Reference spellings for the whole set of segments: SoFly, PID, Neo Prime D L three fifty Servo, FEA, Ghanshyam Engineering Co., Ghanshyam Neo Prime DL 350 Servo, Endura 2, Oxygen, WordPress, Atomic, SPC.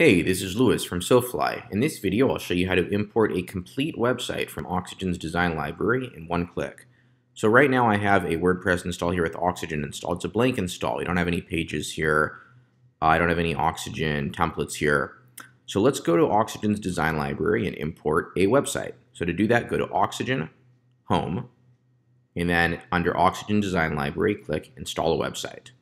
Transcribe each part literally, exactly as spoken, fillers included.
Hey, this is Lewis from SoFly. In this video, I'll show you how to import a complete website from Oxygen's design library in one click. So right now I have a WordPress install here with Oxygen installed. It's a blank install. You don't have any pages here. Uh, I don't have any Oxygen templates here. So let's go to Oxygen's design library and import a website. So to do that, go to Oxygen, Home, and then under Oxygen design library, click Install a Website.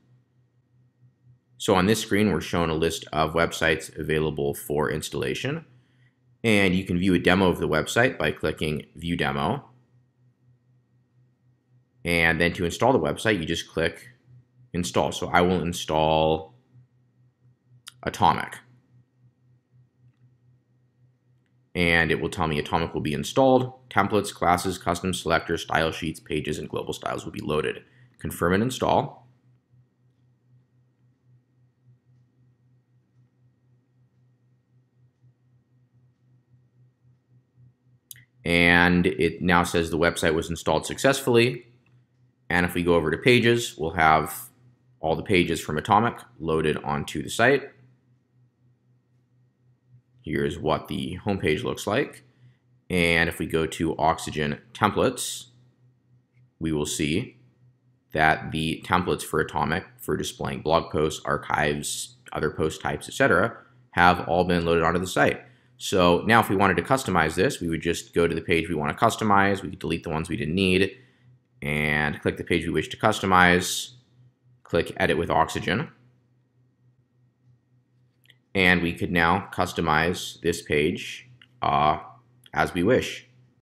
So on this screen, we're shown a list of websites available for installation. And you can view a demo of the website by clicking View Demo. And then to install the website, you just click Install. So I will install Atomic. And it will tell me Atomic will be installed. Templates, classes, custom selectors, style sheets, pages, and global styles will be loaded. Confirm and install. And it now says the website was installed successfully. And if we go over to pages, we'll have all the pages from Atomic loaded onto the site. Here's what the homepage looks like. And if we go to Oxygen templates, we will see that the templates for Atomic for displaying blog posts, archives, other post types, et cetera, have all been loaded onto the site. So now if we wanted to customize this, we would just go to the page we want to customize. We could delete the ones we didn't need and click the page we wish to customize, click Edit with Oxygen. And we could now customize this page uh, as we wish.